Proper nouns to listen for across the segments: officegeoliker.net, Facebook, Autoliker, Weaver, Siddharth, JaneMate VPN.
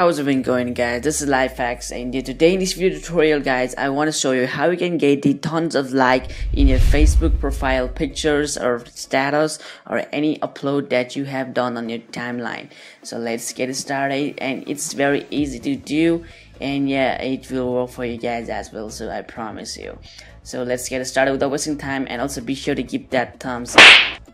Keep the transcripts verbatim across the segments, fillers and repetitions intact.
How's it been going, guys? This is Life Hacks, and today in this video tutorial, guys, I want to show you how you can get the tons of like in your Facebook profile pictures or status or any upload that you have done on your timeline. So let's get started, and it's very easy to do, and yeah, it will work for you guys as well, so I promise you. So let's get started without wasting time, and also be sure to give that thumbs up.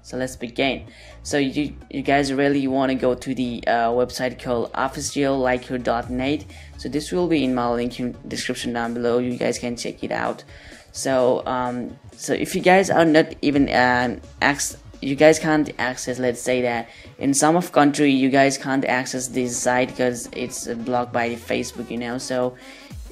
So let's begin. So you, you guys really want to go to the uh, website called office geoliker dot net. So this will be in my link in description down below. You guys can check it out. So um, so if you guys are not even um, access, you guys can't access. Let's say that in some of country you guys can't access this site because it's blocked by Facebook. You know. So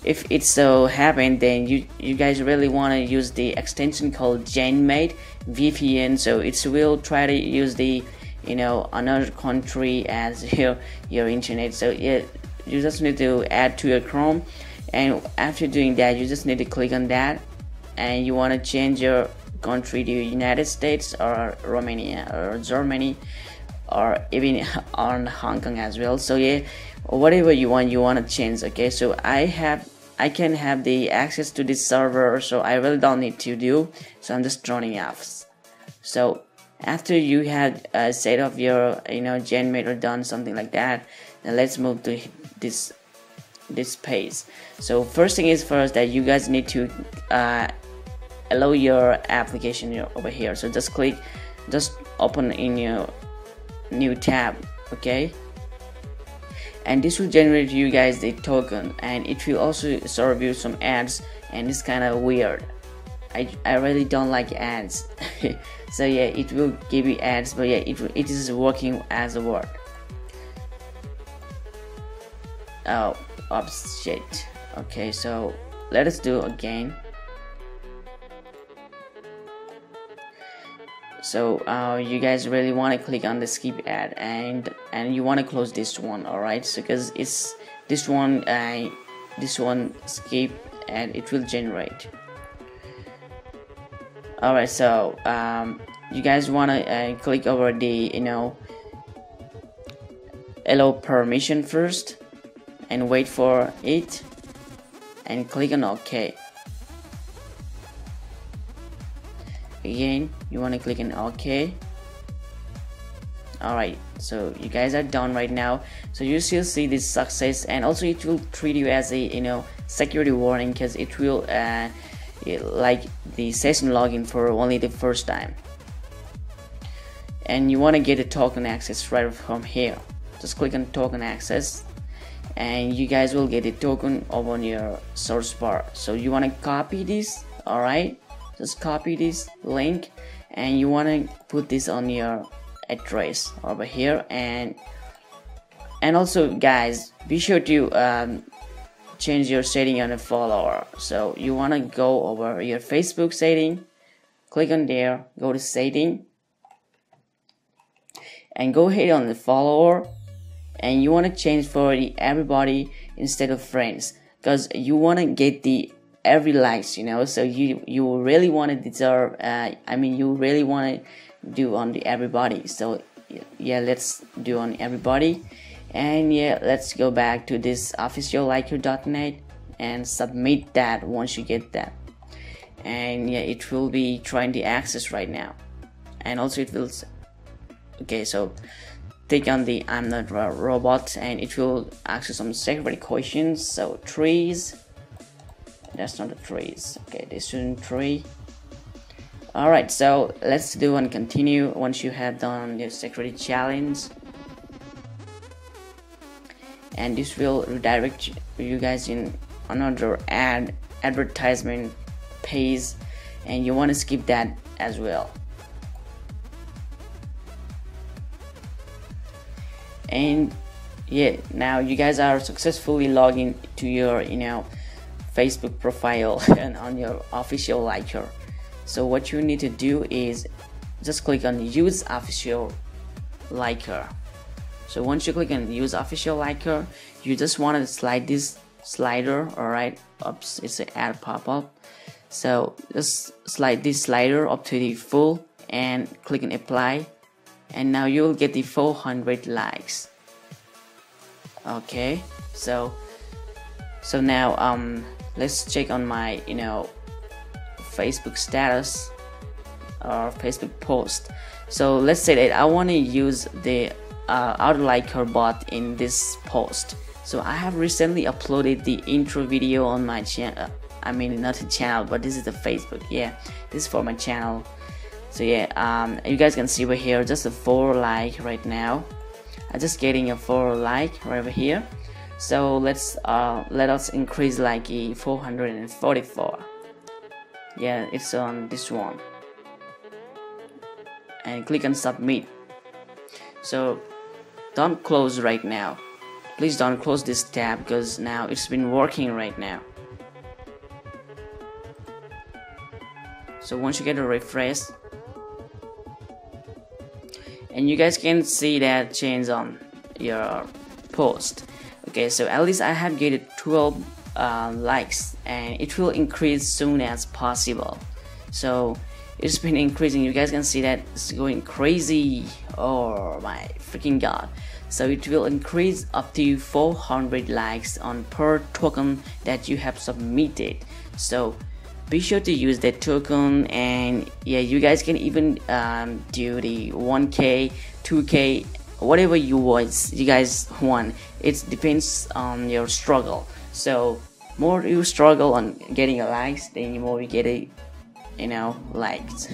if it so happened, then you you guys really want to use the extension called JaneMate V P N. So it will try to use the you know another country as your your internet. So yeah, you just need to add to your Chrome, and after doing that, you just need to click on that, and you want to change your country to United States or Romania or Germany, or even on Hong Kong as well. So yeah, whatever you want, you want to change. Okay, so I have. I can have the access to this server, so I really don't need to do, so I'm just turning off. So after you have uh, set up your you know JaneMate or done something like that, then let's move to this this page. So first thing is first that you guys need to uh, allow your application over here. So just click, just open in your new tab, okay? And this will generate you guys the token, and it will also serve you some ads, and it's kind of weird. I, I really don't like ads. So yeah, it will give you ads, but yeah, it, it is working as a word. Oh, oops, shit. Okay, so let us do again. So uh, you guys really want to click on the skip ad, and and you want to close this one, all right? So because it's this one, uh, this one skip, and it will generate. All right, so um, you guys want to uh, click over the you know allow permission first, and wait for it, and click on OK. Again, you want to click on OK. Alright, so you guys are done right now. So you still see this success, and also it will treat you as a you know security warning, because it will uh, like the session login for only the first time. And you want to get a token access right from here. Just click on token access, and you guys will get a token over on your search bar. So you want to copy this. Alright. Just copy this link, and you want to put this on your address over here, and and also guys, be sure to um, change your setting on a follower. So you want to go over your Facebook setting, click on there, go to setting, and go ahead on the follower, and you want to change for the everybody instead of friends, because you want to get the every likes, you know. So you you really want to deserve uh, I mean you really want to do on the everybody. So yeah, let's do on everybody, and yeah, let's go back to this office geoliker dot net and submit that once you get that. And yeah, it will be trying the access right now, and also it will okay so take on the I'm not a robot, and it will access some security questions. So trees, that's not a trees. Okay, this isn't tree. All right, so let's do and continue once you have done the security challenge, and this will redirect you guys in another ad advertisement page, and you want to skip that as well. And yeah, now you guys are successfully logging to your you know Facebook profile and on your official liker. So what you need to do is just click on use official liker. So once you click on use official liker, you just want to slide this slider, alright, oops, it's an ad pop-up. So just slide this slider up to the full and click on apply, and now you'll get the four hundred likes. Okay, so so now um let's check on my you know Facebook status or Facebook post. So let's say that I want to use the uh, Autoliker bot in this post. So I have recently uploaded the intro video on my channel. I mean, not a channel, but this is the Facebook. Yeah, this is for my channel. So yeah, um, you guys can see over here just a four like right now. I'm just getting a four like right over here. So let's uh, let us increase like four hundred forty-four. Yeah, it's on this one. And click on submit. So don't close right now. Please don't close this tab, because now it's been working right now. So once you get a refresh, and you guys can see that change on your post. Okay, so at least I have gated twelve uh, likes, and it will increase soon as possible. So it's been increasing. You guys can see that it's going crazy. Oh my freaking god. So it will increase up to four hundred likes on per token that you have submitted. So be sure to use that token. And yeah, you guys can even um, do the one K, two K, whatever you want, you guys want. It depends on your struggle. So more you struggle on getting a likes, then more you get a you know likes.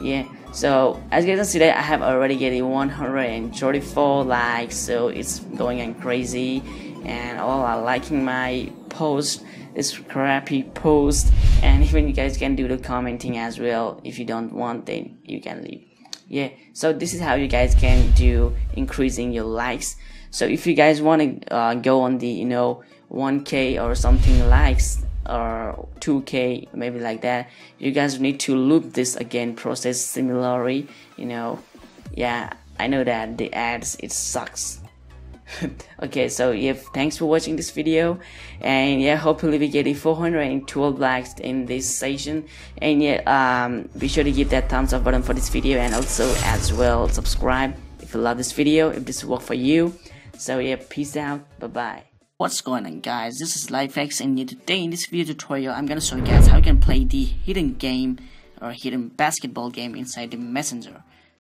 Yeah, so as you guys can see that I have already getting one hundred thirty-four likes, so it's going on crazy, and all are liking my post, this crappy post. And even you guys can do the commenting as well. If you don't want, then you can leave. Yeah, so this is how you guys can do increasing your likes. So if you guys want to uh, go on the you know one K or something likes, or two K, maybe like that, you guys need to loop this again process similarly, you know. Yeah, I know that the ads, it sucks. Okay, so yeah, thanks for watching this video, and yeah, hopefully we get four hundred twelve likes in this session. And yeah, um be sure to give that thumbs up button for this video, and also as well subscribe if you love this video, if this worked for you. So yeah, peace out, bye bye. What's going on, guys? This is LifeX, and today in this video tutorial I'm gonna show you guys how you can play the hidden game or hidden basketball game inside the Messenger.